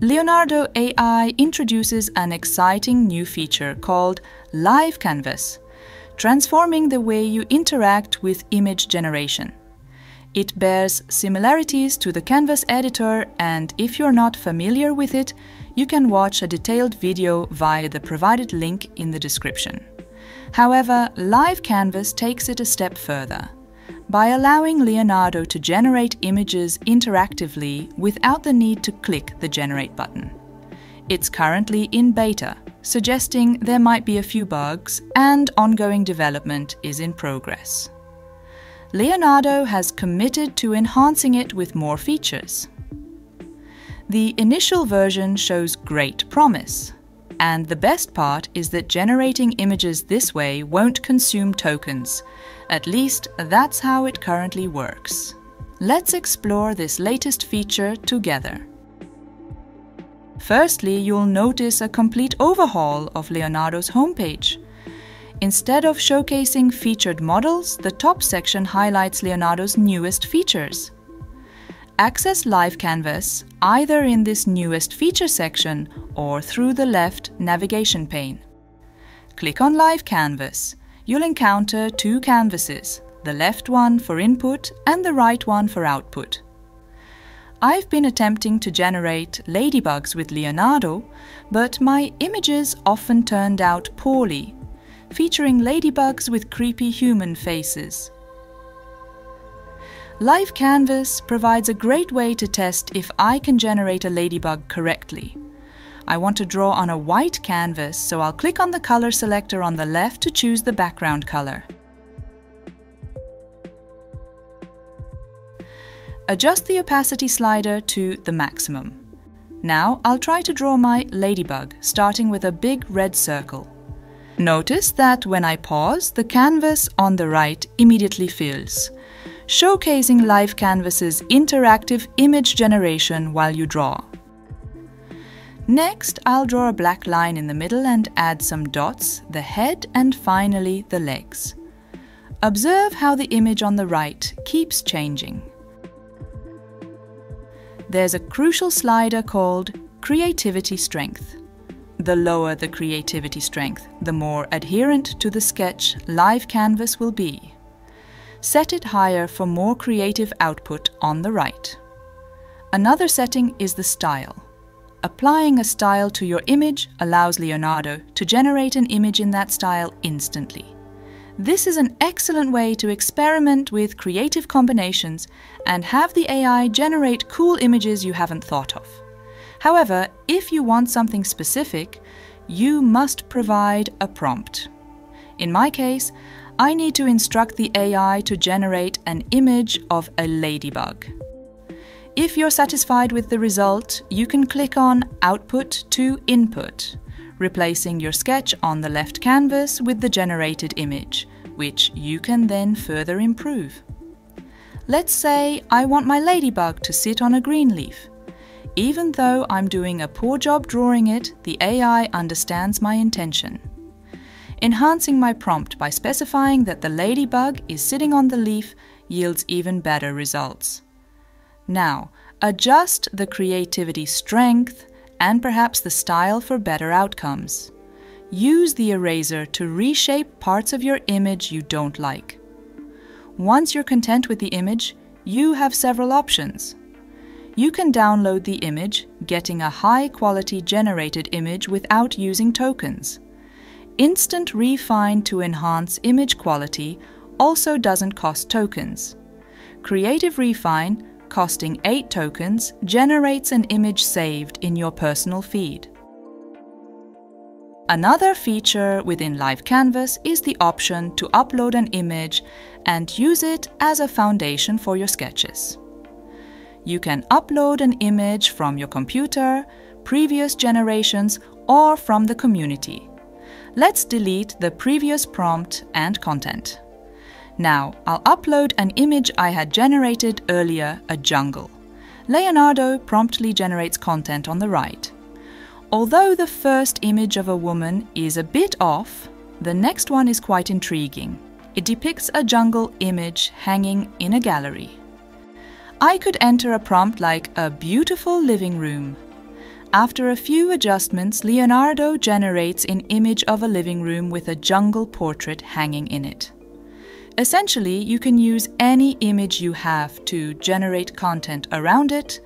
Leonardo AI introduces an exciting new feature called Live Canvas, transforming the way you interact with image generation. It bears similarities to the Canvas editor, and if you're not familiar with it, you can watch a detailed video via the provided link in the description. However, Live Canvas takes it a step further. By allowing Leonardo to generate images interactively without the need to click the Generate button. It's currently in beta, suggesting there might be a few bugs, and ongoing development is in progress. Leonardo has committed to enhancing it with more features. The initial version shows great promise. And the best part is that generating images this way won't consume tokens. At least, that's how it currently works. Let's explore this latest feature together. Firstly, you'll notice a complete overhaul of Leonardo's homepage. Instead of showcasing featured models, the top section highlights Leonardo's newest features. Access Live Canvas either in this newest feature section or through the left navigation pane. Click on Live Canvas. You'll encounter two canvases, the left one for input and the right one for output. I've been attempting to generate ladybugs with Leonardo, but my images often turned out poorly, featuring ladybugs with creepy human faces. Live Canvas provides a great way to test if I can generate a ladybug correctly. I want to draw on a white canvas, so I'll click on the color selector on the left to choose the background color. Adjust the opacity slider to the maximum. Now I'll try to draw my ladybug, starting with a big red circle. Notice that when I pause, the canvas on the right immediately fills, showcasing Live Canvas's interactive image generation while you draw. Next, I'll draw a black line in the middle and add some dots, the head and finally the legs. Observe how the image on the right keeps changing. There's a crucial slider called Creativity Strength. The lower the creativity strength, the more adherent to the sketch Live Canvas will be. Set it higher for more creative output on the right. Another setting is the style. Applying a style to your image allows Leonardo to generate an image in that style instantly. This is an excellent way to experiment with creative combinations and have the AI generate cool images you haven't thought of. However, if you want something specific, you must provide a prompt. In my case, I need to instruct the AI to generate an image of a ladybug. If you're satisfied with the result, you can click on Output to Input, replacing your sketch on the left canvas with the generated image, which you can then further improve. Let's say I want my ladybug to sit on a green leaf. Even though I'm doing a poor job drawing it, the AI understands my intention. Enhancing my prompt by specifying that the ladybug is sitting on the leaf yields even better results. Now, adjust the creativity strength and perhaps the style for better outcomes. Use the eraser to reshape parts of your image you don't like. Once you're content with the image, you have several options. You can download the image, getting a high-quality generated image without using tokens. Instant refine to enhance image quality also doesn't cost tokens. Creative refine, costing 8 tokens, generates an image saved in your personal feed. Another feature within Live Canvas is the option to upload an image and use it as a foundation for your sketches. You can upload an image from your computer, previous generations, or from the community. Let's delete the previous prompt and content. Now, I'll upload an image I had generated earlier, a jungle. Leonardo promptly generates content on the right. Although the first image of a woman is a bit off, the next one is quite intriguing. It depicts a jungle image hanging in a gallery. I could enter a prompt like a beautiful living room. After a few adjustments, Leonardo generates an image of a living room with a jungle portrait hanging in it. Essentially, you can use any image you have to generate content around it.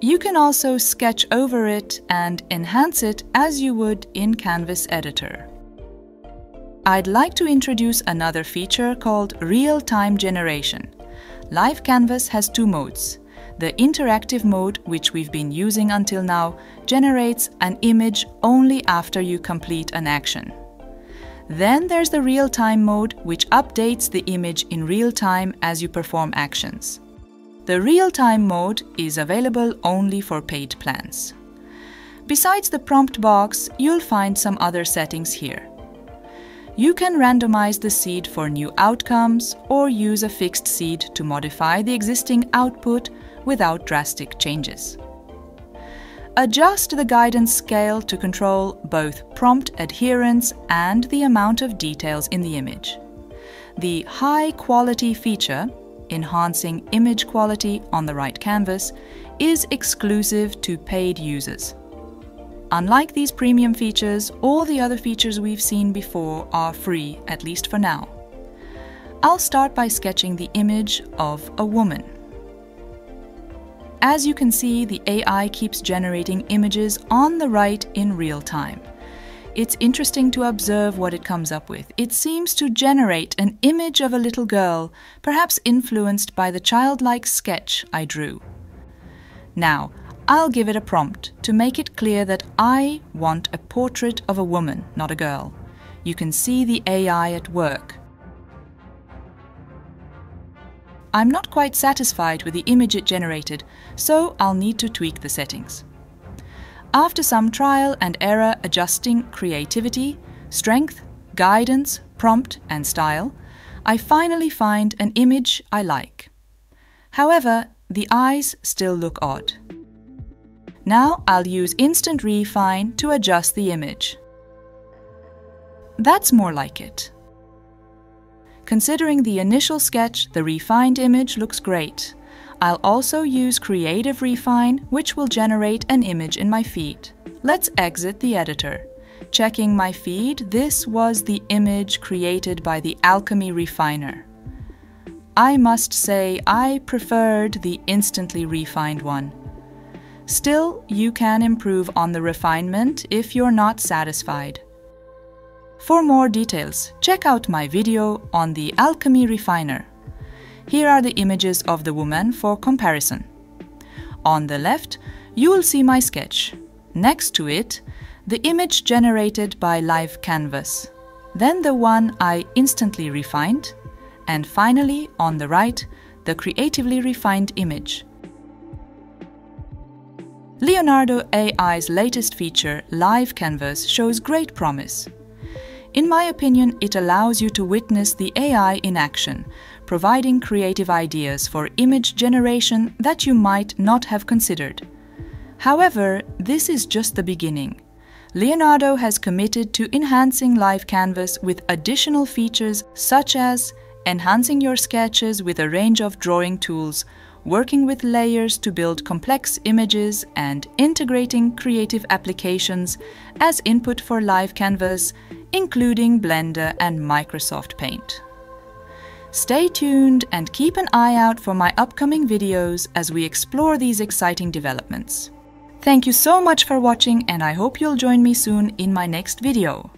You can also sketch over it and enhance it as you would in Canvas Editor. I'd like to introduce another feature called real-time generation. Live Canvas has two modes. The interactive mode, which we've been using until now, generates an image only after you complete an action. Then there's the real-time mode, which updates the image in real time as you perform actions. The real-time mode is available only for paid plans. Besides the prompt box, you'll find some other settings here. You can randomize the seed for new outcomes or use a fixed seed to modify the existing output without drastic changes. Adjust the guidance scale to control both prompt adherence and the amount of details in the image. The high quality feature, enhancing image quality on the right canvas, is exclusive to paid users. Unlike these premium features, all the other features we've seen before are free, at least for now. I'll start by sketching the image of a woman. As you can see, the AI keeps generating images on the right in real time. It's interesting to observe what it comes up with. It seems to generate an image of a little girl, perhaps influenced by the childlike sketch I drew. Now, I'll give it a prompt to make it clear that I want a portrait of a woman, not a girl. You can see the AI at work. I'm not quite satisfied with the image it generated, so I'll need to tweak the settings. After some trial and error adjusting creativity, strength, guidance, prompt, and style, I finally find an image I like. However, the eyes still look odd. Now I'll use Instant Refine to adjust the image. That's more like it. Considering the initial sketch, the refined image looks great. I'll also use Creative Refine, which will generate an image in my feed. Let's exit the editor. Checking my feed, this was the image created by the Alchemy Refiner. I must say I preferred the instantly refined one. Still, you can improve on the refinement if you're not satisfied. For more details, check out my video on the Alchemy Refiner. Here are the images of the woman for comparison. On the left, you will see my sketch. Next to it, the image generated by Live Canvas. Then the one I instantly refined. And finally, on the right, the creatively refined image. Leonardo AI's latest feature, Live Canvas, shows great promise. In my opinion, it allows you to witness the AI in action, providing creative ideas for image generation that you might not have considered. However, this is just the beginning. Leonardo has committed to enhancing Live Canvas with additional features such as enhancing your sketches with a range of drawing tools, working with layers to build complex images, and integrating creative applications as input for Live Canvas, including Blender and Microsoft Paint. Stay tuned and keep an eye out for my upcoming videos as we explore these exciting developments. Thank you so much for watching, and I hope you'll join me soon in my next video.